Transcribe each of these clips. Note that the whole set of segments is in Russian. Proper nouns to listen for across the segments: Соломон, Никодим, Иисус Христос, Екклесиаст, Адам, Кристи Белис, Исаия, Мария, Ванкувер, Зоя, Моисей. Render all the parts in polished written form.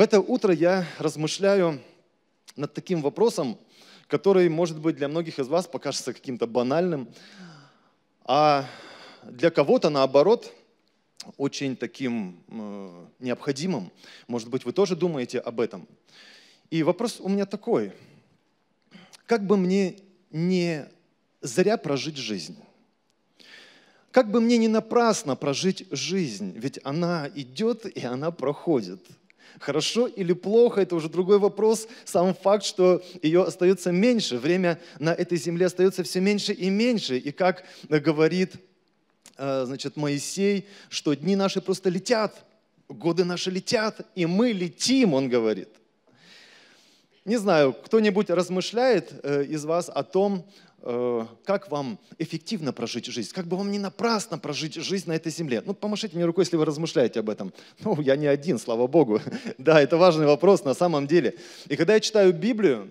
В это утро я размышляю над таким вопросом, который, может быть, для многих из вас покажется каким-то банальным, а для кого-то, наоборот, очень таким необходимым. Может быть, вы тоже думаете об этом. И вопрос у меня такой. Как бы мне не зря прожить жизнь? Как бы мне не напрасно прожить жизнь? Ведь она идет и она проходит. Хорошо или плохо, это уже другой вопрос. Сам факт, что ее остается меньше, время на этой земле остается все меньше и меньше. И как говорит, Моисей, что дни наши просто летят, годы наши летят, и мы летим, он говорит. Не знаю, кто-нибудь размышляет из вас о том, как вам эффективно прожить жизнь, как бы вам не напрасно прожить жизнь на этой земле. Ну, помашите мне рукой, если вы размышляете об этом. Ну, я не один, слава Богу. Да, это важный вопрос на самом деле. И когда я читаю Библию,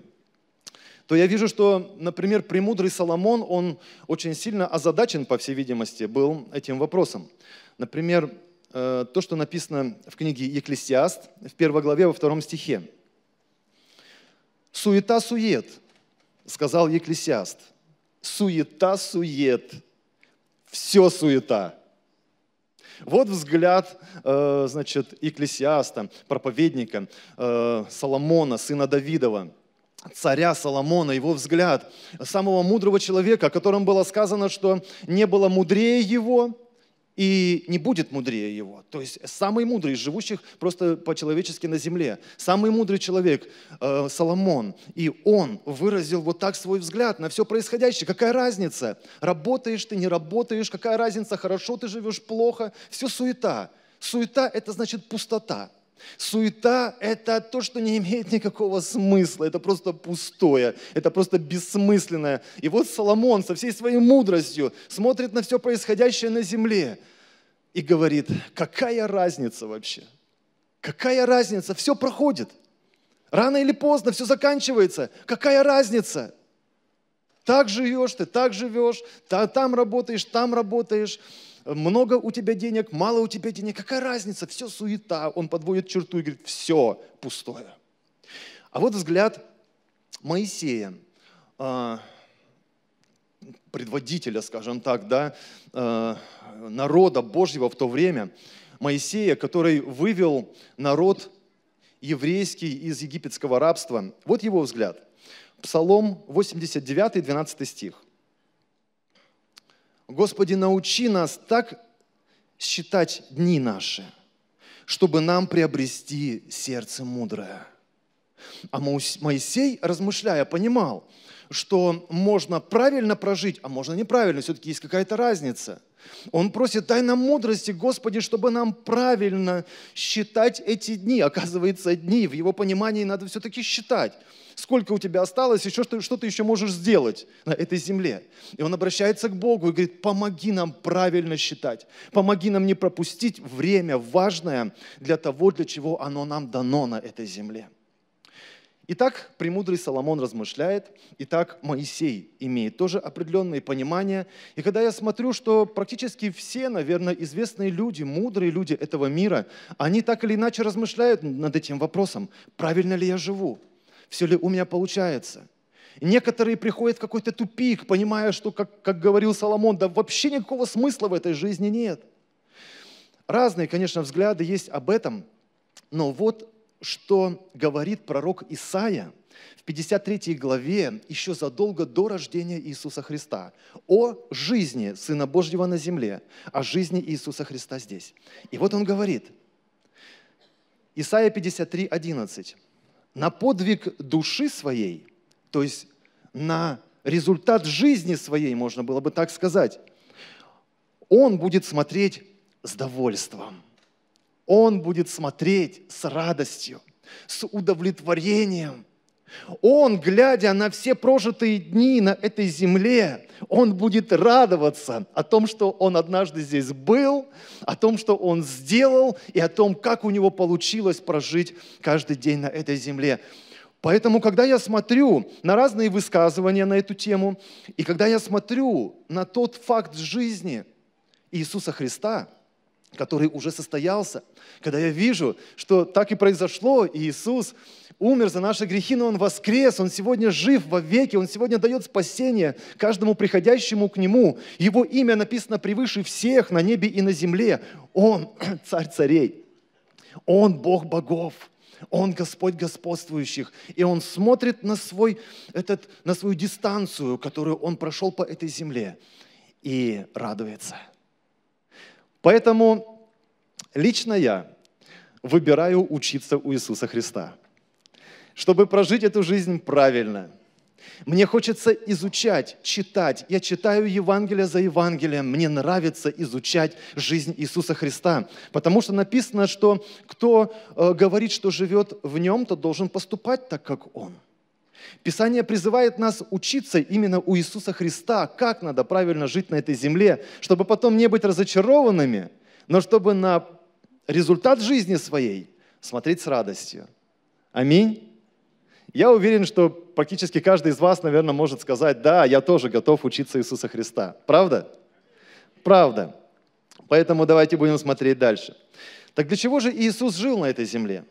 то я вижу, что, например, премудрый Соломон, он очень сильно озадачен, по всей видимости, был этим вопросом. Например, то, что написано в книге «Екклесиаст», в 1 главе, во 2 стихе. «Суета-сует», сказал Екклесиаст. Суета-сует, все суета. Вот взгляд, Екклесиаста, проповедника Соломона, сына Давидова, царя Соломона, его взгляд, самого мудрого человека, о котором было сказано, что не было мудрее его и не будет мудрее его. То есть самый мудрый из живущих просто по-человечески на земле. Самый мудрый человек Соломон. И он выразил вот так свой взгляд на все происходящее. Какая разница? Работаешь ты, не работаешь. Какая разница? Хорошо ты живешь, плохо. Все суета. Суета – это значит пустота. Суета – это то, что не имеет никакого смысла, это просто пустое, это просто бессмысленное. И вот Соломон со всей своей мудростью смотрит на все происходящее на земле и говорит, какая разница вообще? Какая разница? Все проходит. Рано или поздно все заканчивается. Какая разница? Так живешь ты, так живешь, там работаешь, там работаешь. Много у тебя денег, мало у тебя денег. Какая разница? Все суета. Он подводит черту и говорит, все пустое. А вот взгляд Моисея, предводителя, скажем так, да, народа Божьего в то время. Моисея, который вывел народ еврейский из египетского рабства. Вот его взгляд. Псалом 89, 12 стих. «Господи, научи нас так считать дни наши, чтобы нам приобрести сердце мудрое». А Моисей, размышляя, понимал, что можно правильно прожить, а можно неправильно, все-таки есть какая-то разница. Он просит, дай нам мудрости, Господи, чтобы нам правильно считать эти дни. Оказывается, дни в его понимании надо все-таки считать. Сколько у тебя осталось, еще что ты еще можешь сделать на этой земле. И он обращается к Богу и говорит, помоги нам правильно считать. Помоги нам не пропустить время важное для того, для чего оно нам дано на этой земле. Итак, премудрый Соломон размышляет, и так Моисей имеет тоже определенные понимания. И когда я смотрю, что практически все, наверное, известные люди, мудрые люди этого мира, они так или иначе размышляют над этим вопросом, правильно ли я живу, все ли у меня получается. Некоторые приходят в какой-то тупик, понимая, что, как говорил Соломон, да вообще никакого смысла в этой жизни нет. Разные, конечно, взгляды есть об этом, но вот что говорит пророк Исаия в 53 главе, еще задолго до рождения Иисуса Христа, о жизни Сына Божьего на земле, о жизни Иисуса Христа здесь. И вот он говорит, Исаия 53, 11, «На подвиг души своей», то есть на результат жизни своей, можно было бы так сказать, «Он будет смотреть с довольством». Он будет смотреть с радостью, с удовлетворением. Он, глядя на все прожитые дни на этой земле, он будет радоваться о том, что он однажды здесь был, о том, что он сделал, и о том, как у него получилось прожить каждый день на этой земле. Поэтому, когда я смотрю на разные высказывания на эту тему, и когда я смотрю на тот факт жизни Иисуса Христа, который уже состоялся. Когда я вижу, что так и произошло, и Иисус умер за наши грехи, но Он воскрес, Он сегодня жив вовеки, Он сегодня дает спасение каждому приходящему к Нему. Его имя написано превыше всех на небе и на земле. Он Царь царей, Он Бог богов, Он Господь господствующих. И Он смотрит на свою дистанцию, которую Он прошел по этой земле, и радуется. Поэтому лично я выбираю учиться у Иисуса Христа, чтобы прожить эту жизнь правильно. Мне хочется изучать, читать. Я читаю Евангелие за Евангелием. Мне нравится изучать жизнь Иисуса Христа. Потому что написано, что кто говорит, что живет в Нем, тот должен поступать так, как Он. Писание призывает нас учиться именно у Иисуса Христа, как надо правильно жить на этой земле, чтобы потом не быть разочарованными, но чтобы на результат жизни своей смотреть с радостью. Аминь. Я уверен, что практически каждый из вас, наверное, может сказать: да, я тоже готов учиться Иисуса Христа. Правда? Правда. Поэтому давайте будем смотреть дальше. Так для чего же Иисус жил на этой земле?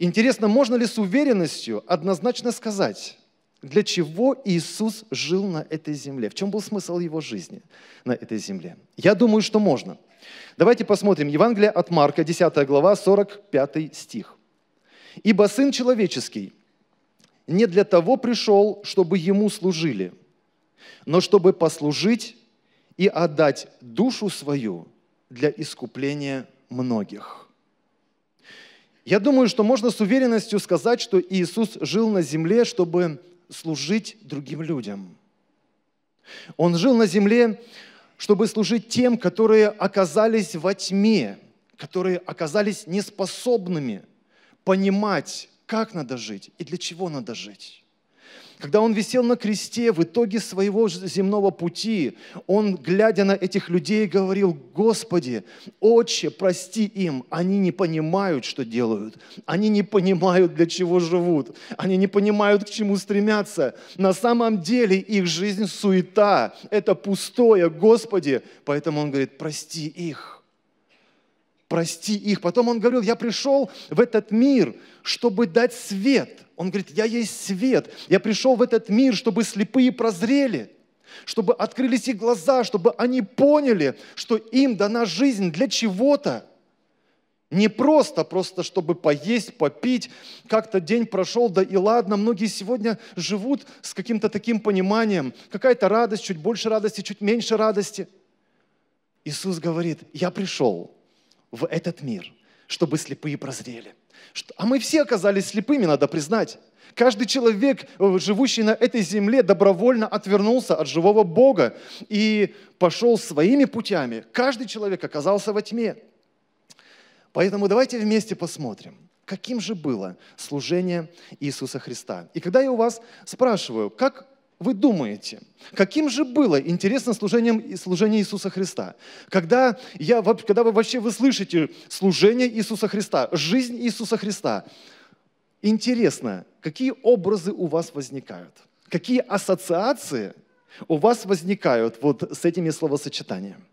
Интересно, можно ли с уверенностью однозначно сказать, для чего Иисус жил на этой земле? В чем был смысл Его жизни на этой земле? Я думаю, что можно. Давайте посмотрим. Евангелие от Марка, 10 глава, 45 стих. «Ибо Сын Человеческий не для того пришел, чтобы Ему служили, но чтобы послужить и отдать душу свою для искупления многих». Я думаю, что можно с уверенностью сказать, что Иисус жил на земле, чтобы служить другим людям. Он жил на земле, чтобы служить тем, которые оказались во тьме, которые оказались неспособными понимать, как надо жить и для чего надо жить. Когда Он висел на кресте, в итоге своего земного пути, Он, глядя на этих людей, говорил: «Господи, Отче, прости им, они не понимают, что делают, они не понимают, для чего живут, они не понимают, к чему стремятся. На самом деле их жизнь суета, это пустое, Господи». Поэтому Он говорит: «Прости их». Прости их. Потом Он говорил: «Я пришел в этот мир, чтобы дать свет». Он говорит: «Я есть свет. Я пришел в этот мир, чтобы слепые прозрели, чтобы открылись их глаза, чтобы они поняли, что им дана жизнь для чего-то. Не просто чтобы поесть, попить. Как-то день прошел, да и ладно». Многие сегодня живут с каким-то таким пониманием. Какая-то радость, чуть больше радости, чуть меньше радости. Иисус говорит: «Я пришел в этот мир, чтобы слепые прозрели». А мы все оказались слепыми, надо признать. Каждый человек, живущий на этой земле, добровольно отвернулся от живого Бога и пошел своими путями. Каждый человек оказался во тьме. Поэтому давайте вместе посмотрим, каким же было служение Иисуса Христа. И когда я у вас спрашиваю, как вы думаете, каким же было интересно служение Иисуса Христа? Когда вы слышите служение Иисуса Христа, жизнь Иисуса Христа, интересно, какие образы у вас возникают? Какие ассоциации у вас возникают вот с этими словосочетаниями?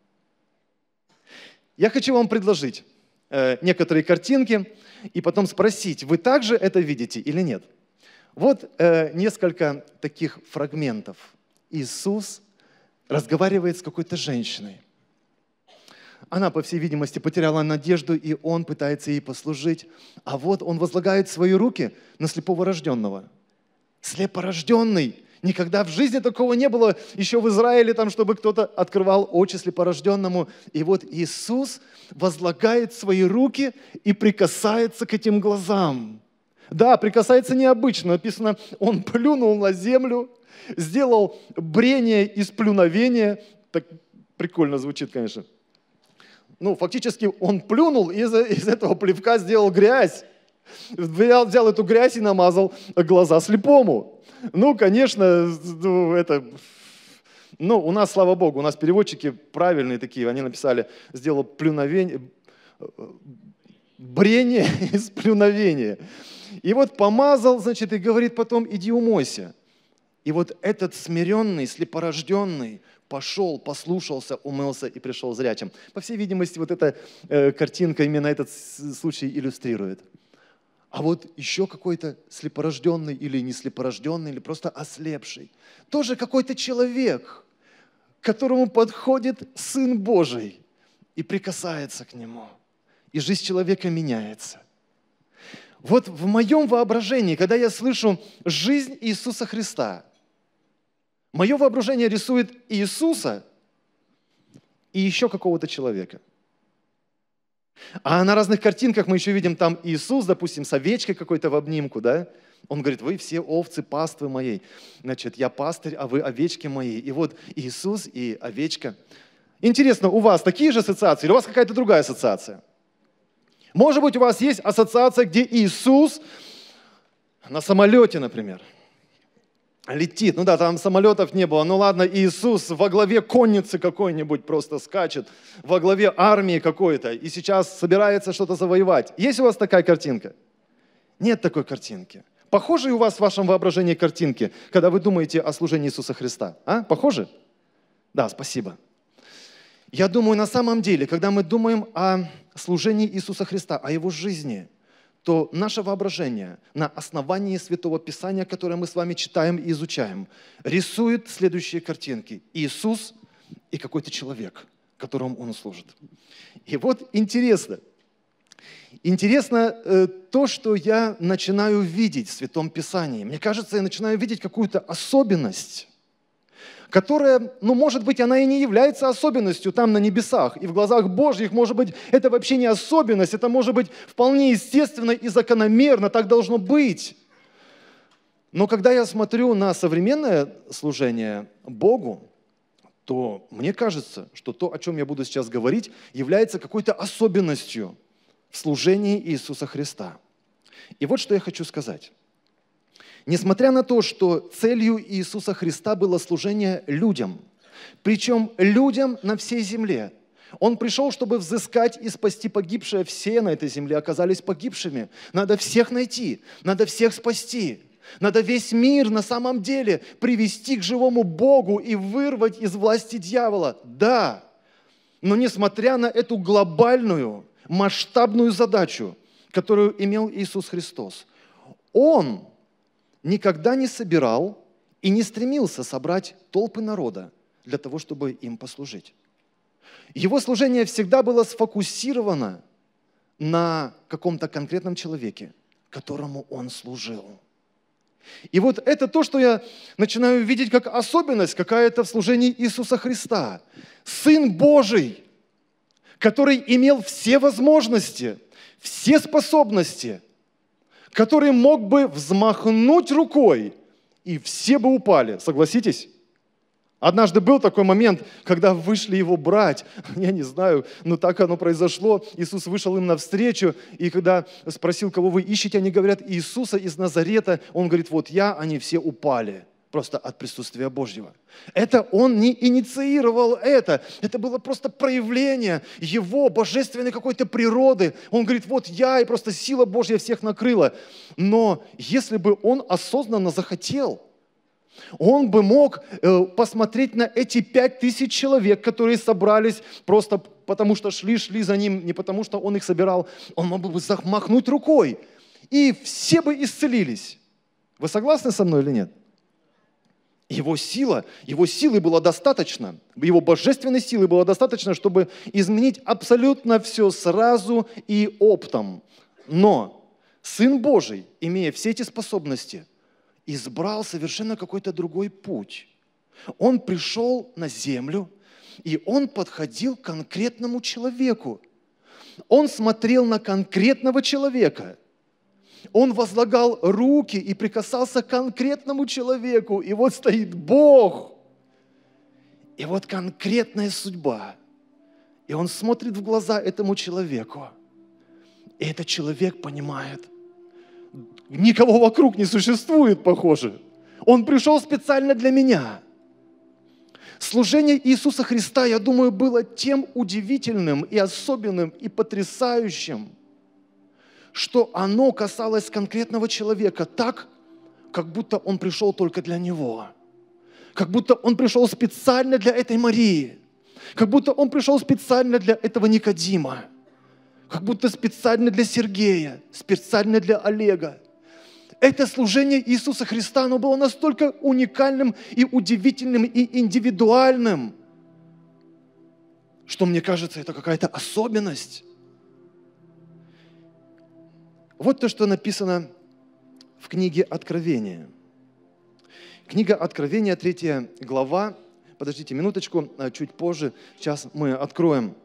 Я хочу вам предложить некоторые картинки и потом спросить, вы также это видите или нет? Вот несколько таких фрагментов. Иисус разговаривает с какой-то женщиной. Она, по всей видимости, потеряла надежду, и Он пытается ей послужить. А вот Он возлагает свои руки на слепорожденного. Слепорожденный. Никогда в жизни такого не было еще в Израиле, там, чтобы кто-то открывал очи слепорожденному. И вот Иисус возлагает свои руки и прикасается к этим глазам. Да, прикасается необычно. Написано, Он плюнул на землю, сделал брение из плюновения. Так прикольно звучит, конечно. Ну, фактически Он плюнул, и из этого плевка сделал грязь. Взял эту грязь и намазал глаза слепому. Ну, конечно, это... Ну, у нас, слава Богу, у нас переводчики правильные такие. Они написали, сделал плюновение... брение из плюновения. И вот помазал, значит, и говорит потом: иди умойся. И вот этот смиренный, слепорожденный пошел, послушался, умылся и пришел зрячим. По всей видимости, вот эта картинка именно этот случай иллюстрирует. А вот еще какой-то слепорожденный или не слепорожденный, или просто ослепший. Тоже какой-то человек, к которому подходит Сын Божий и прикасается к Нему. И жизнь человека меняется. Вот в моем воображении, когда я слышу жизнь Иисуса Христа, мое воображение рисует Иисуса и еще какого-то человека. А на разных картинках мы еще видим там Иисус, допустим, с овечкой какой-то в обнимку, да? Он говорит, вы все овцы паствы моей. Значит, я пастырь, а вы овечки мои. И вот Иисус и овечка. Интересно, у вас такие же ассоциации или у вас какая-то другая ассоциация? Может быть, у вас есть ассоциация, где Иисус на самолете, например, летит. Ну да, там самолетов не было. Ну ладно, Иисус во главе конницы какой-нибудь просто скачет, во главе армии какой-то, и сейчас собирается что-то завоевать. Есть у вас такая картинка? Нет такой картинки. Похожи у вас в вашем воображении картинки, когда вы думаете о служении Иисуса Христа? А? Похожи? Да, спасибо. Я думаю, на самом деле, когда мы думаем о служении Иисуса Христа, о Его жизни, то наше воображение на основании Святого Писания, которое мы с вами читаем и изучаем, рисует следующие картинки. Иисус и какой-то человек, которому Он служит. И вот интересно. Интересно то, что я начинаю видеть в Святом Писании. Мне кажется, я начинаю видеть какую-то особенность, которая, ну, может быть, она и не является особенностью там на небесах. И в глазах Божьих, может быть, это вообще не особенность, это может быть вполне естественно и закономерно, так должно быть. Но когда я смотрю на современное служение Богу, то мне кажется, что то, о чем я буду сейчас говорить, является какой-то особенностью в служении Иисуса Христа. И вот что я хочу сказать. Несмотря на то, что целью Иисуса Христа было служение людям, причем людям на всей земле, Он пришел, чтобы взыскать и спасти погибшие. Все на этой земле оказались погибшими. Надо всех найти, надо всех спасти, надо весь мир на самом деле привести к живому Богу и вырвать из власти дьявола. Да, но несмотря на эту глобальную, масштабную задачу, которую имел Иисус Христос, Он никогда не собирал и не стремился собрать толпы народа для того, чтобы им послужить. Его служение всегда было сфокусировано на каком-то конкретном человеке, которому он служил. И вот это то, что я начинаю видеть как особенность какая-то в служении Иисуса Христа. Сын Божий, который имел все возможности, все способности, который мог бы взмахнуть рукой, и все бы упали. Согласитесь? Однажды был такой момент, когда вышли его брать. Я не знаю, но так оно произошло. Иисус вышел им навстречу, и когда спросил, кого вы ищете, они говорят, Иисуса из Назарета. Он говорит, вот я, они все упали. Просто от присутствия Божьего. Это он не инициировал это. Это было просто проявление его божественной какой-то природы. Он говорит, вот я, и просто сила Божья всех накрыла. Но если бы он осознанно захотел, он бы мог посмотреть на эти 5000 человек, которые собрались просто потому, что шли за ним, не потому, что он их собирал. Он мог бы замахнуть рукой, и все бы исцелились. Вы согласны со мной или нет? Его силы было достаточно, его божественной силы было достаточно, чтобы изменить абсолютно все сразу и оптом. Но Сын Божий, имея все эти способности, избрал совершенно какой-то другой путь. Он пришел на землю, и он подходил к конкретному человеку. Он смотрел на конкретного человека. Он возлагал руки и прикасался к конкретному человеку. И вот стоит Бог. И вот конкретная судьба. И Он смотрит в глаза этому человеку. И этот человек понимает, никого вокруг не существует, похоже. Он пришел специально для меня. Служение Иисуса Христа, я думаю, было тем удивительным и особенным и потрясающим, что оно касалось конкретного человека так, как будто он пришел только для него. Как будто он пришел специально для этой Марии. Как будто он пришел специально для этого Никодима. Как будто специально для Сергея, специально для Олега. Это служение Иисуса Христа, оно было настолько уникальным и удивительным и индивидуальным, что, мне кажется, это какая-то особенность. Вот то, что написано в книге Откровения. Книга Откровения, 3 глава. Подождите минуточку, чуть позже, сейчас мы откроем.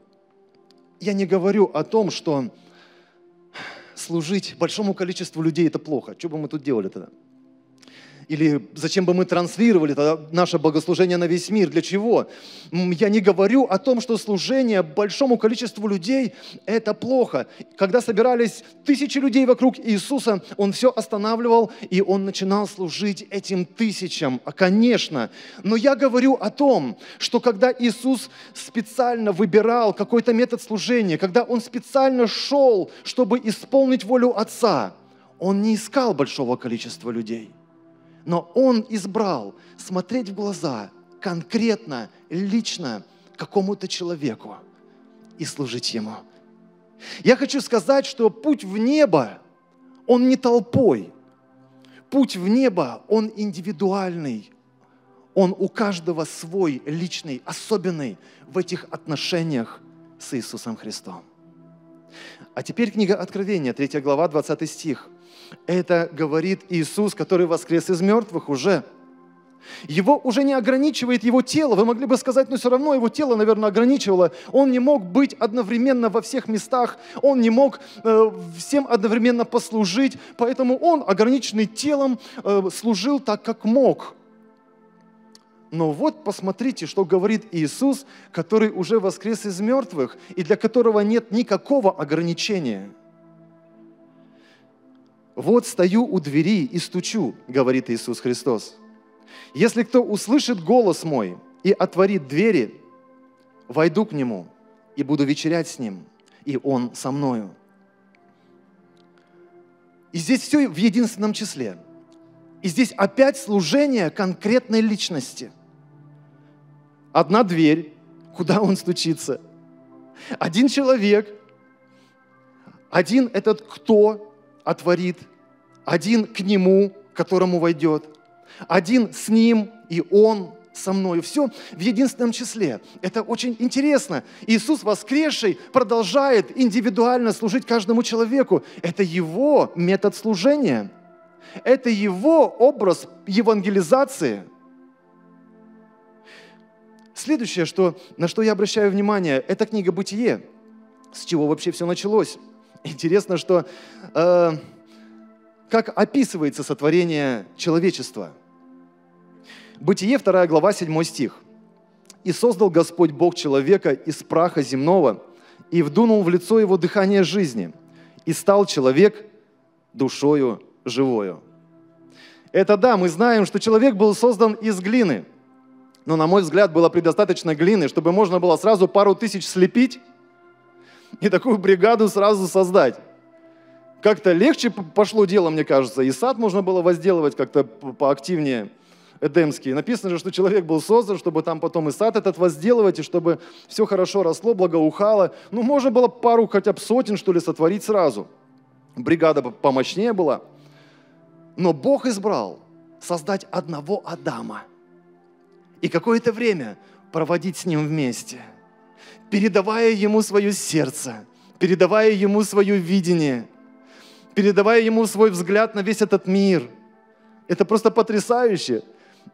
Я не говорю о том, что служить большому количеству людей – это плохо. Что бы мы тут делали тогда? Или зачем бы мы транслировали тогда наше богослужение на весь мир? Для чего? Я не говорю о том, что служение большому количеству людей – это плохо. Когда собирались тысячи людей вокруг Иисуса, Он все останавливал, и Он начинал служить этим тысячам. Конечно. Но я говорю о том, что когда Иисус специально выбирал какой-то метод служения, когда Он специально шел, чтобы исполнить волю Отца, Он не искал большого количества людей. Но Он избрал смотреть в глаза конкретно, лично какому-то человеку и служить Ему. Я хочу сказать, что путь в небо, он не толпой. Путь в небо, он индивидуальный. Он у каждого свой, личный, особенный в этих отношениях с Иисусом Христом. А теперь книга Откровения, 3 глава, 20 стих. Это говорит Иисус, который воскрес из мертвых уже. Его уже не ограничивает его тело. Вы могли бы сказать, но все равно его тело, наверное, ограничивало. Он не мог быть одновременно во всех местах. Он не мог всем одновременно послужить. Поэтому он, ограниченный телом, служил так, как мог. Но вот посмотрите, что говорит Иисус, который уже воскрес из мертвых и для которого нет никакого ограничения. «Вот стою у двери и стучу», — говорит Иисус Христос. «Если кто услышит голос мой и отворит двери, войду к нему и буду вечерять с ним, и он со мною». И здесь все в единственном числе. И здесь опять служение конкретной личности. Одна дверь, куда он стучится. Один человек. Один этот кто отворит, один к нему, которому войдет, один с ним, и он со мною. Все в единственном числе. Это очень интересно. Иисус воскресший продолжает индивидуально служить каждому человеку. Это его метод служения. Это его образ евангелизации. Следующее, на что я обращаю внимание, это книга «Бытие», с чего вообще все началось. Интересно, что как описывается сотворение человечества. Бытие, 2 глава, 7 стих. «И создал Господь Бог человека из праха земного, и вдунул в лицо его дыхание жизни, и стал человек душою живою». Это да, мы знаем, что человек был создан из глины. Но, на мой взгляд, было предостаточно глины, чтобы можно было сразу пару тысяч слепить, и такую бригаду сразу создать. Как-то легче пошло дело, мне кажется. И сад можно было возделывать как-то поактивнее, эдемский. Написано же, что человек был создан, чтобы там потом и сад этот возделывать, и чтобы все хорошо росло, благоухало. Ну, можно было пару хотя бы сотен, что ли, сотворить сразу. Бригада помощнее была. Но Бог избрал создать одного Адама. И какое-то время проводить с ним вместе, передавая ему свое сердце, передавая ему свое видение, передавая ему свой взгляд на весь этот мир. Это просто потрясающе.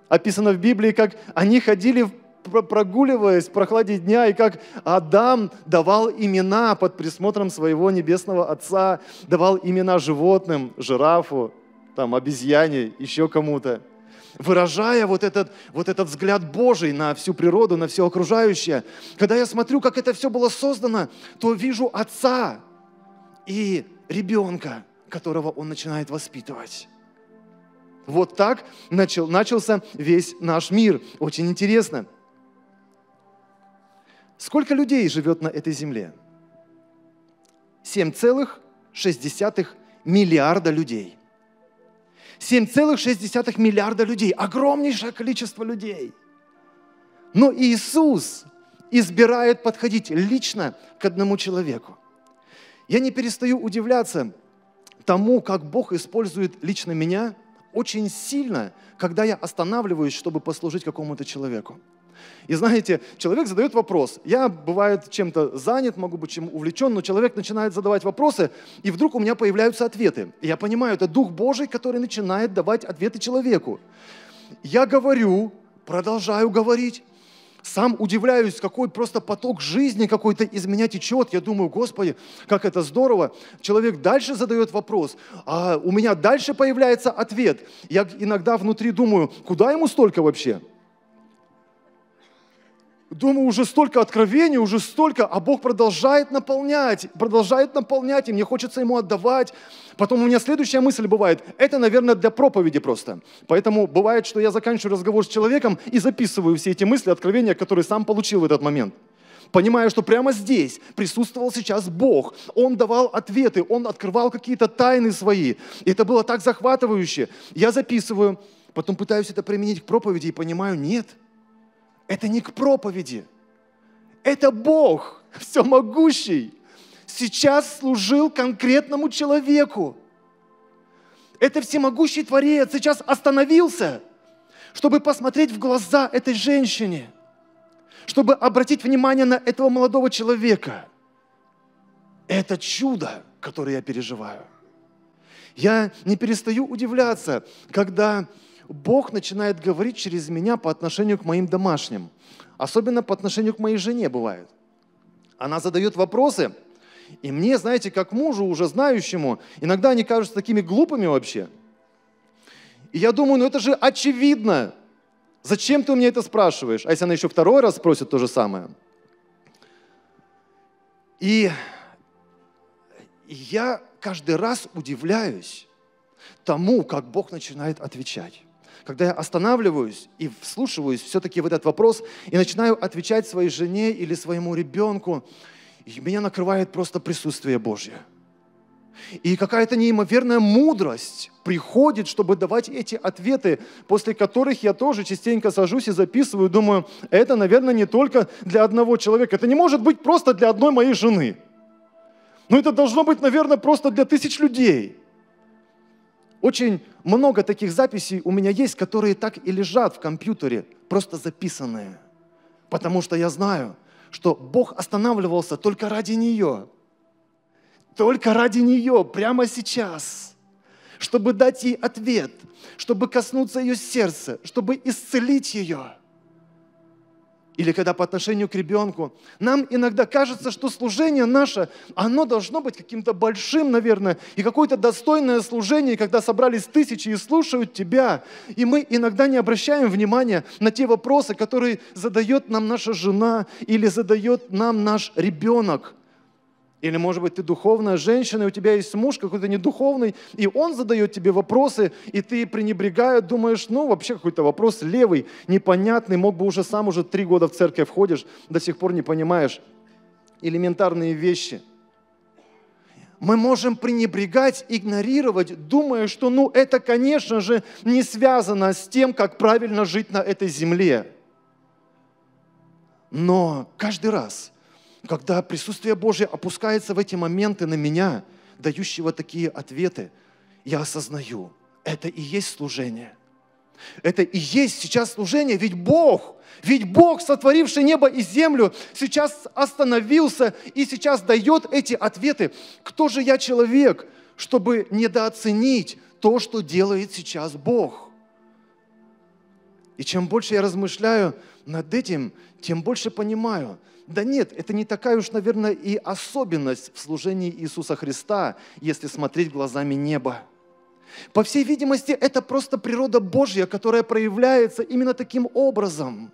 Описано в Библии, как они ходили, прогуливаясь в прохладе дня, и как Адам давал имена под присмотром своего небесного Отца, давал имена животным, жирафу, там, обезьяне, еще кому-то, выражая вот этот взгляд Божий на всю природу, на все окружающее. Когда я смотрю, как это все было создано, то вижу Отца и ребенка, которого Он начинает воспитывать. Вот так начался весь наш мир. Очень интересно. Сколько людей живет на этой земле? 7,6 миллиарда людей. 7,6 миллиарда людей. Огромнейшее количество людей. Но Иисус избирает подходить лично к одному человеку. Я не перестаю удивляться тому, как Бог использует лично меня очень сильно, когда я останавливаюсь, чтобы послужить какому-то человеку. И знаете, человек задает вопрос. Я, бывает, чем-то занят, могу быть чем увлечен, но человек начинает задавать вопросы, и вдруг у меня появляются ответы. И я понимаю, это Дух Божий, который начинает давать ответы человеку. Я говорю, продолжаю говорить. Сам удивляюсь, какой просто поток жизни какой-то из меня течет. Я думаю, Господи, как это здорово. Человек дальше задает вопрос, а у меня дальше появляется ответ. Я иногда внутри думаю, куда ему столько вообще? Думаю, уже столько откровений, уже столько, а Бог продолжает наполнять, и мне хочется Ему отдавать. Потом у меня следующая мысль бывает, это, наверное, для проповеди просто. Поэтому бывает, что я заканчиваю разговор с человеком и записываю все эти мысли, откровения, которые сам получил в этот момент. Понимаю, что прямо здесь присутствовал сейчас Бог. Он давал ответы, Он открывал какие-то тайны свои. И это было так захватывающе. Я записываю, потом пытаюсь это применить к проповеди и понимаю, нет. Это не к проповеди. Это Бог всемогущий сейчас служил конкретному человеку. Это всемогущий Творец сейчас остановился, чтобы посмотреть в глаза этой женщине, чтобы обратить внимание на этого молодого человека. Это чудо, которое я переживаю. Я не перестаю удивляться, когда Бог начинает говорить через меня по отношению к моим домашним. Особенно по отношению к моей жене бывает. Она задает вопросы, и мне, знаете, как мужу, уже знающему, иногда они кажутся такими глупыми вообще. И я думаю, ну это же очевидно. Зачем ты у меня это спрашиваешь? А если она еще второй раз спросит то же самое? И я каждый раз удивляюсь тому, как Бог начинает отвечать. Когда я останавливаюсь и вслушиваюсь все-таки в этот вопрос и начинаю отвечать своей жене или своему ребенку, меня накрывает просто присутствие Божье. И какая-то неимоверная мудрость приходит, чтобы давать эти ответы, после которых я тоже частенько сажусь и записываю, думаю, это, наверное, не только для одного человека. Это не может быть просто для одной моей жены. Но это должно быть, наверное, просто для тысяч людей. Очень много таких записей у меня есть, которые так и лежат в компьютере, просто записанные. Потому что я знаю, что Бог останавливался только ради нее. Только ради нее, прямо сейчас. Чтобы дать ей ответ, чтобы коснуться ее сердца, чтобы исцелить ее. Или когда по отношению к ребенку. Нам иногда кажется, что служение наше, оно должно быть каким-то большим, наверное, и какое-то достойное служение, когда собрались тысячи и слушают тебя. И мы иногда не обращаем внимания на те вопросы, которые задает нам наша жена или задает нам наш ребенок. Или, может быть, ты духовная женщина, и у тебя есть муж какой-то недуховный, и он задает тебе вопросы, и ты, пренебрегая, думаешь, ну, вообще какой-то вопрос левый, непонятный, мог бы уже сам, уже 3 года в церковь ходишь, до сих пор не понимаешь элементарные вещи. Мы можем пренебрегать, игнорировать, думая, что, ну, это, конечно же, не связано с тем, как правильно жить на этой земле. Но каждый раз, когда присутствие Божье опускается в эти моменты на меня, дающего такие ответы, я осознаю, это и есть служение. Это и есть сейчас служение, ведь Бог, сотворивший небо и землю, сейчас остановился и сейчас дает эти ответы. Кто же я человек, чтобы недооценить то, что делает сейчас Бог? И чем больше я размышляю над этим, тем больше понимаю, да нет, это не такая уж, наверное, и особенность в служении Иисуса Христа, если смотреть глазами неба. По всей видимости, это просто природа Божья, которая проявляется именно таким образом.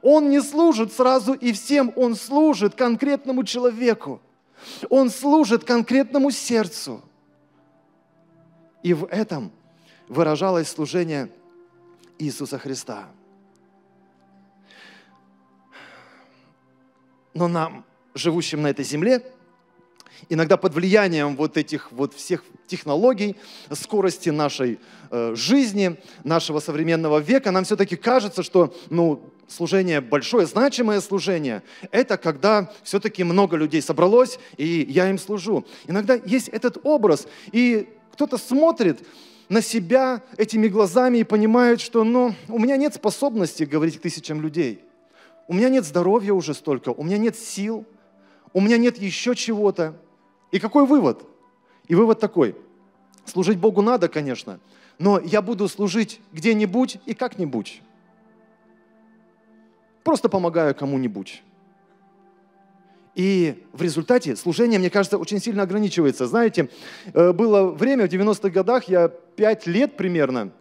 Он не служит сразу и всем, Он служит конкретному человеку. Он служит конкретному сердцу. И в этом выражалось служение Иисуса Христа. Но нам, живущим на этой земле, иногда под влиянием вот этих вот всех технологий, скорости нашей жизни, нашего современного века, нам все-таки кажется, что служение, большое, значимое служение, это когда все-таки много людей собралось, и я им служу. Иногда есть этот образ, и кто-то смотрит на себя этими глазами и понимает, что у меня нет способности говорить тысячам людей, у меня нет здоровья уже столько, у меня нет сил, у меня нет еще чего-то. И какой вывод? И вывод такой. Служить Богу надо, конечно, но я буду служить где-нибудь и как-нибудь. Просто помогаю кому-нибудь. И в результате служение, мне кажется, очень сильно ограничивается. Знаете, было время в 90-х годах, я 5 лет примерно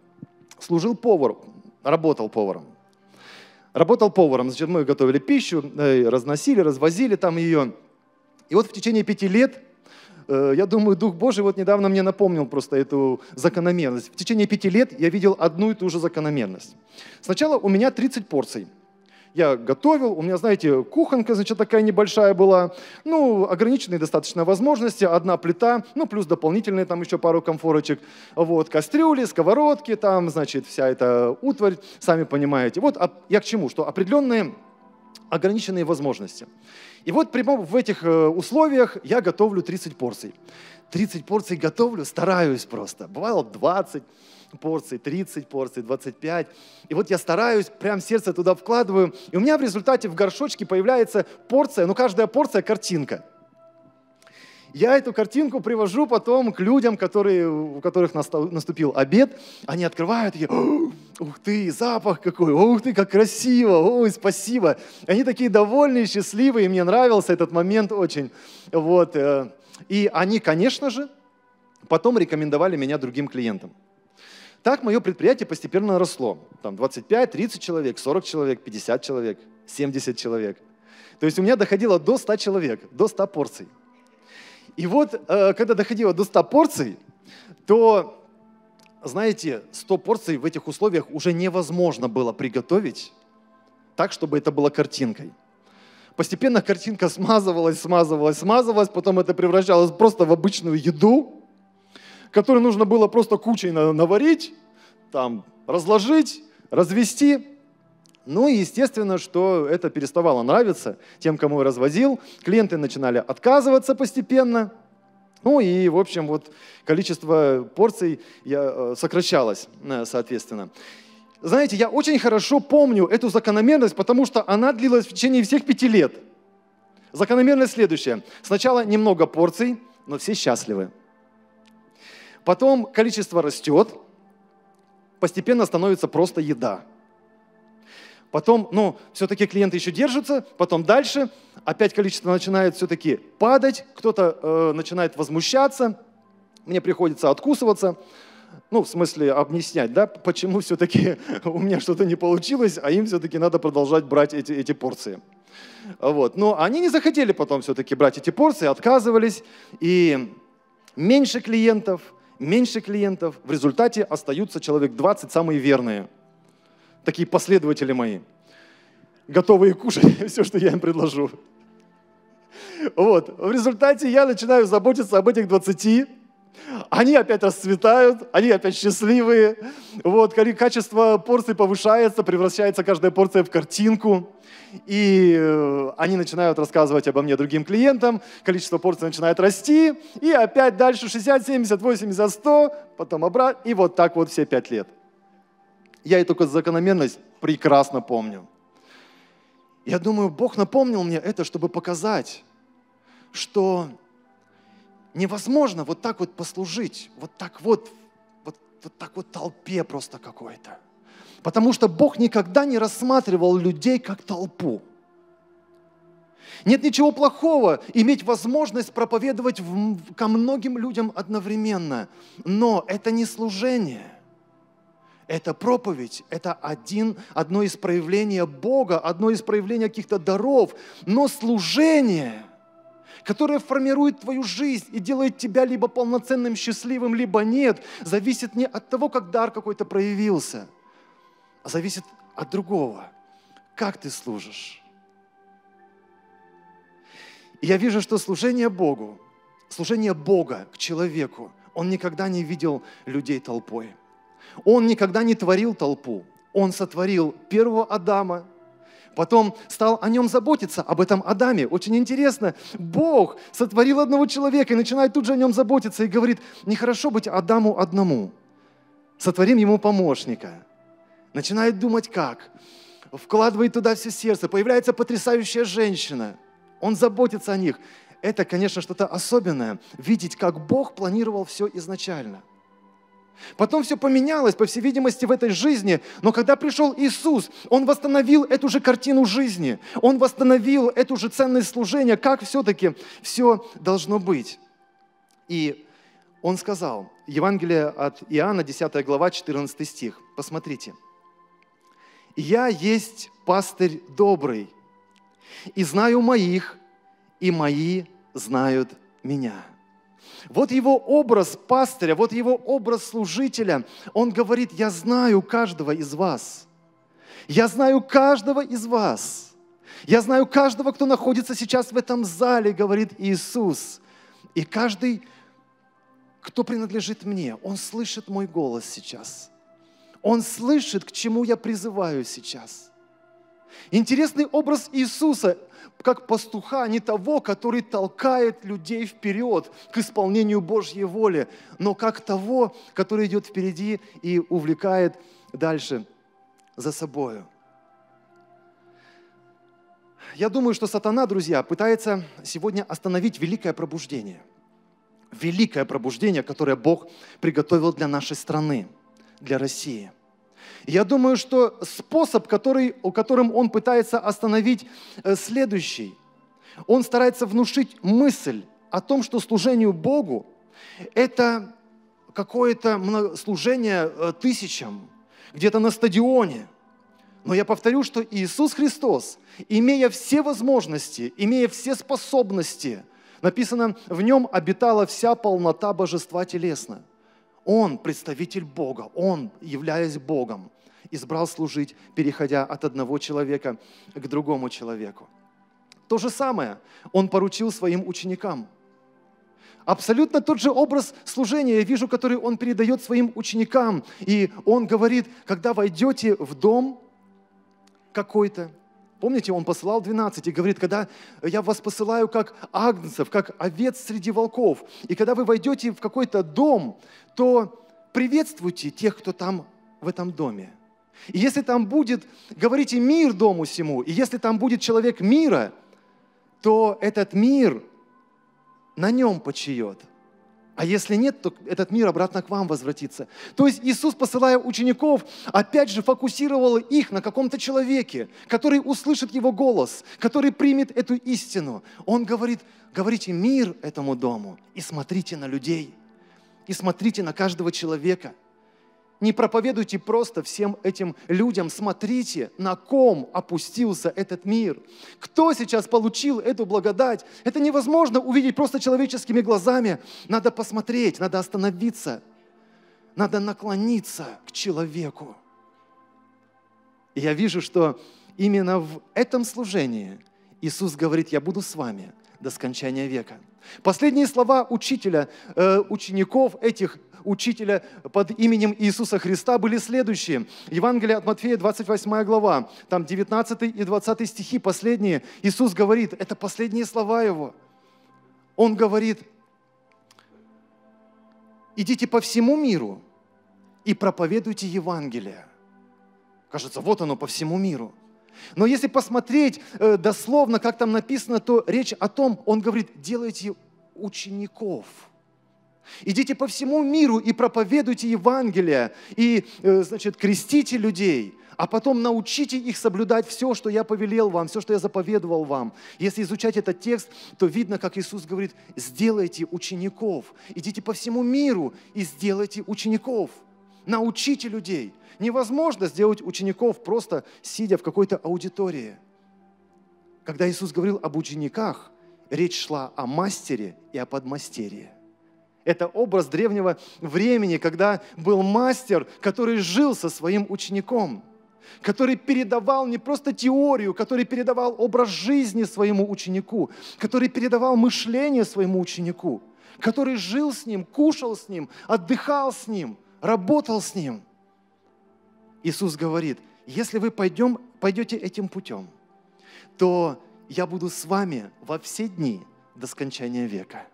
служил поваром, работал поваром. Работал поваром, значит, мы готовили пищу, разносили, развозили там ее. И вот в течение 5 лет, я думаю, Дух Божий вот недавно мне напомнил просто эту закономерность. В течение 5 лет я видел одну и ту же закономерность. Сначала у меня 30 порций. Я готовил, у меня, знаете, кухонка, значит, такая небольшая была, ограниченные достаточно возможности, одна плита, плюс дополнительные там еще пару комфорочек, вот, кастрюли, сковородки, там, значит, вся эта утварь, сами понимаете. Вот я к чему, что определенные ограниченные возможности. И вот прямо в этих условиях я готовлю 30 порций. 30 порций готовлю, стараюсь просто, бывало 20 порций, 30 порций, 25. И вот я стараюсь, прям сердце туда вкладываю. И у меня в результате в горшочке появляется порция, каждая порция картинка. Я эту картинку привожу потом к людям, у которых наступил обед. Они открывают и: ух ты, запах какой, ух ты, как красиво, ой, спасибо. Они такие довольные, счастливые, и мне нравился этот момент очень. Вот. И они, конечно же, потом рекомендовали меня другим клиентам. Так мое предприятие постепенно росло. Там 25, 30 человек, 40 человек, 50 человек, 70 человек. То есть у меня доходило до 100 человек, до 100 порций. И вот, когда доходило до 100 порций, то, знаете, 100 порций в этих условиях уже невозможно было приготовить так, чтобы это было картинкой. Постепенно картинка смазывалась, смазывалась, смазывалась, потом это превращалось просто в обычную еду, который нужно было просто кучей наварить, там, разложить, развести. И естественно, что это переставало нравиться тем, кому я развозил. Клиенты начинали отказываться постепенно. И, в общем, вот количество порций сокращалось, соответственно. Знаете, я очень хорошо помню эту закономерность, потому что она длилась в течение всех 5 лет. Закономерность следующая. Сначала немного порций, но все счастливы. Потом количество растет, постепенно становится просто еда. Потом, все-таки клиенты еще держатся, потом дальше, опять количество начинает все-таки падать, кто-то начинает возмущаться, мне приходится откусываться, в смысле объяснять, да, почему все-таки у меня что-то не получилось, а им все-таки надо продолжать брать эти порции. Вот. Но они не захотели потом все-таки брать эти порции, отказывались, и меньше клиентов. Меньше клиентов, в результате остаются человек 20 самые верные. Такие последователи мои, готовые кушать все, что я им предложу. Вот. В результате я начинаю заботиться об этих 20. Они опять расцветают, они опять счастливые. Вот. Качество порций повышается, превращается каждая порция в картинку. И они начинают рассказывать обо мне другим клиентам, количество порций начинает расти, и опять дальше 60, 70, 80, 100, потом обратно, и вот так вот все 5 лет. Я эту закономерность прекрасно помню. Я думаю, Бог напомнил мне это, чтобы показать, что невозможно вот так вот послужить, вот так вот толпе просто какой-то. Потому что Бог никогда не рассматривал людей как толпу. Нет ничего плохого иметь возможность проповедовать ко многим людям одновременно. Но это не служение. Это проповедь, это одно из проявлений Бога, одно из проявлений каких-то даров. Но служение, которое формирует твою жизнь и делает тебя либо полноценным, счастливым, либо нет, зависит не от того, как дар какой-то проявился, а зависит от другого, как ты служишь. И я вижу, что служение Богу служение Бога к человеку, он никогда не видел людей толпой. Он никогда не творил толпу. Он сотворил первого Адама, потом стал о нем заботиться, об этом Адаме. Очень интересно, Бог сотворил одного человека и начинает тут же о нем заботиться и говорит: нехорошо быть Адаму одному, сотворим ему помощника. Начинает думать как, вкладывает туда все сердце, появляется потрясающая женщина, он заботится о них. Это, конечно, что-то особенное, видеть, как Бог планировал все изначально. Потом все поменялось, по всей видимости, в этой жизни, но когда пришел Иисус, Он восстановил эту же картину жизни, Он восстановил эту же ценность служения, как все-таки все должно быть. И Он сказал, Евангелие от Иоанна, 10 глава, 14 стих, посмотрите. «Я есть пастырь добрый, и знаю моих, и мои знают меня». Вот его образ пастыря, вот его образ служителя. Он говорит: я знаю каждого из вас. Я знаю каждого из вас. Я знаю каждого, кто находится сейчас в этом зале, говорит Иисус. И каждый, кто принадлежит мне, он слышит мой голос сейчас. Он слышит, к чему я призываю сейчас. Интересный образ Иисуса, как пастуха, не того, который толкает людей вперед к исполнению Божьей воли, но как того, который идет впереди и увлекает дальше за собою. Я думаю, что сатана, друзья, пытается сегодня остановить великое пробуждение, которое Бог приготовил для нашей страны, для России. Я думаю, что способ, которым он пытается остановить, следующий. Он старается внушить мысль о том, что служению Богу – это какое-то служение тысячам, где-то на стадионе. Но я повторю, что Иисус Христос, имея все возможности, имея все способности, написано, в Нем обитала вся полнота Божества телесно. Он представитель Бога, Он, являясь Богом, избрал служить, переходя от одного человека к другому человеку. То же самое Он поручил Своим ученикам. Абсолютно тот же образ служения, я вижу, который Он передает Своим ученикам. И Он говорит, когда войдете в дом какой-то, помните, Он посылал 12 и говорит, когда я вас посылаю как агнцев, как овец среди волков, и когда вы войдете в какой-то дом, то приветствуйте тех, кто там в этом доме. И если там будет, говорите мир дому сему, и если там будет человек мира, то этот мир на нем почиет. А если нет, то этот мир обратно к вам возвратится. То есть Иисус, посылая учеников, опять же фокусировал их на каком-то человеке, который услышит Его голос, который примет эту истину. Он говорит: говорите мир этому дому и смотрите на людей, и смотрите на каждого человека. Не проповедуйте просто всем этим людям, смотрите, на ком опустился этот мир. Кто сейчас получил эту благодать? Это невозможно увидеть просто человеческими глазами. Надо посмотреть, надо остановиться, надо наклониться к человеку. И я вижу, что именно в этом служении Иисус говорит: «Я буду с вами до скончания века». Последние слова учителя, учеников этих, учителя под именем Иисуса Христа были следующие. Евангелие от Матфея, 28 глава, там 19 и 20 стихи, последние. Иисус говорит, это последние слова Его. Он говорит: идите по всему миру и проповедуйте Евангелие. Кажется, вот оно, по всему миру. Но если посмотреть дословно, как там написано, то речь о том, Он говорит, делайте учеников. Идите по всему миру и проповедуйте Евангелие, и, значит, крестите людей, а потом научите их соблюдать все, что я повелел вам, все, что я заповедовал вам. Если изучать этот текст, то видно, как Иисус говорит: сделайте учеников, идите по всему миру и сделайте учеников, научите людей. Невозможно сделать учеников, просто сидя в какой-то аудитории. Когда Иисус говорил об учениках, речь шла о мастере и о подмастерье. Это образ древнего времени, когда был мастер, который жил со своим учеником, который передавал не просто теорию, который передавал образ жизни своему ученику, который передавал мышление своему ученику, который жил с ним, кушал с ним, отдыхал с ним, работал с ним. Иисус говорит, если вы пойдете этим путем, то я буду с вами во все дни до скончания века.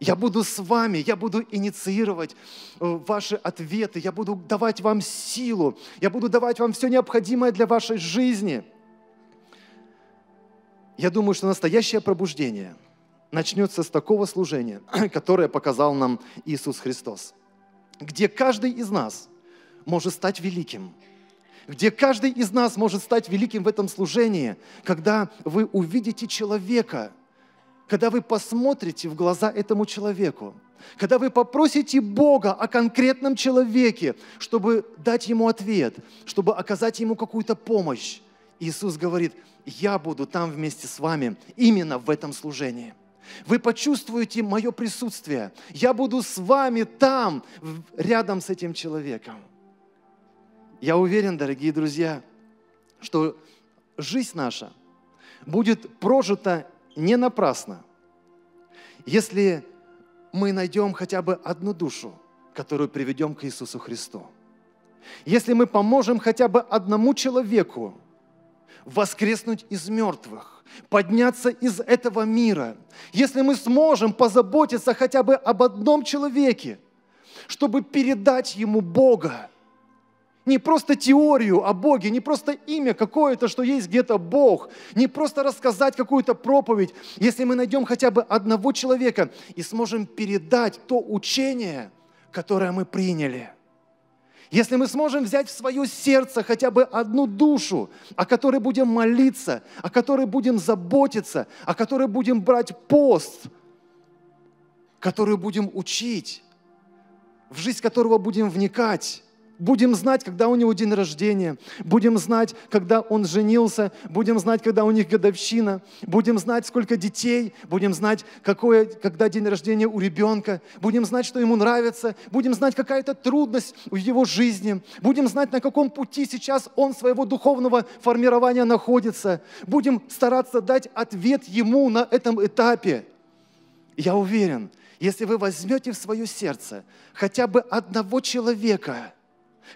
Я буду с вами, я буду инициировать ваши ответы, я буду давать вам силу, я буду давать вам все необходимое для вашей жизни. Я думаю, что настоящее пробуждение начнется с такого служения, которое показал нам Иисус Христос, где каждый из нас может стать великим. Где каждый из нас может стать великим в этом служении, когда вы увидите человека, когда вы посмотрите в глаза этому человеку, когда вы попросите Бога о конкретном человеке, чтобы дать ему ответ, чтобы оказать ему какую-то помощь. Иисус говорит, я буду там вместе с вами именно в этом служении. Вы почувствуете мое присутствие. Я буду с вами там, рядом с этим человеком. Я уверен, дорогие друзья, что жизнь наша будет прожита не напрасно, если мы найдем хотя бы одну душу, которую приведем к Иисусу Христу. Если мы поможем хотя бы одному человеку воскреснуть из мертвых, подняться из этого мира, если мы сможем позаботиться хотя бы об одном человеке, чтобы передать ему Бога, не просто теорию о Боге, не просто имя какое-то, что есть где-то Бог, не просто рассказать какую-то проповедь. Если мы найдем хотя бы одного человека и сможем передать то учение, которое мы приняли. Если мы сможем взять в свое сердце хотя бы одну душу, о которой будем молиться, о которой будем заботиться, о которой будем брать пост, которую будем учить, в жизнь которого будем вникать, будем знать, когда у него день рождения, будем знать, когда он женился, будем знать, когда у них годовщина, будем знать, сколько детей, будем знать, когда день рождения у ребенка, будем знать, что ему нравится, будем знать, какая-то трудность в его жизни, будем знать, на каком пути сейчас он своего духовного формирования находится, будем стараться дать ответ ему на этом этапе. Я уверен, если вы возьмете в свое сердце хотя бы одного человека,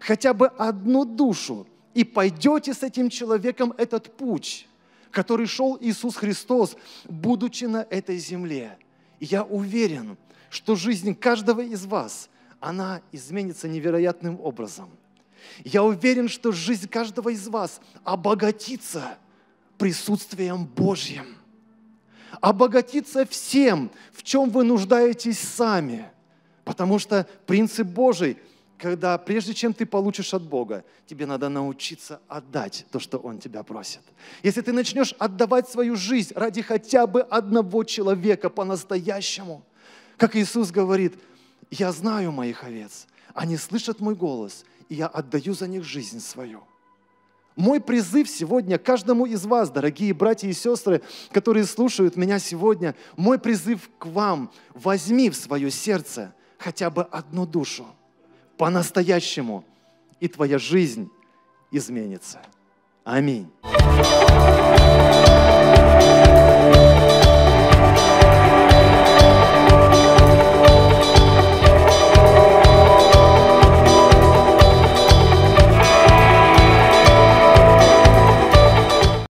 хотя бы одну душу, и пойдете с этим человеком этот путь, который шел Иисус Христос, будучи на этой земле. И я уверен, что жизнь каждого из вас, она изменится невероятным образом. Я уверен, что жизнь каждого из вас обогатится присутствием Божьим, обогатится всем, в чем вы нуждаетесь сами, потому что принцип Божий – когда прежде чем ты получишь от Бога, тебе надо научиться отдать то, что Он тебя просит. Если ты начнешь отдавать свою жизнь ради хотя бы одного человека по-настоящему, как Иисус говорит, я знаю моих овец, они слышат мой голос, и я отдаю за них жизнь свою. Мой призыв сегодня каждому из вас, дорогие братья и сестры, которые слушают меня сегодня, мой призыв к вам, возьми в свое сердце хотя бы одну душу, по-настоящему, и твоя жизнь изменится. Аминь.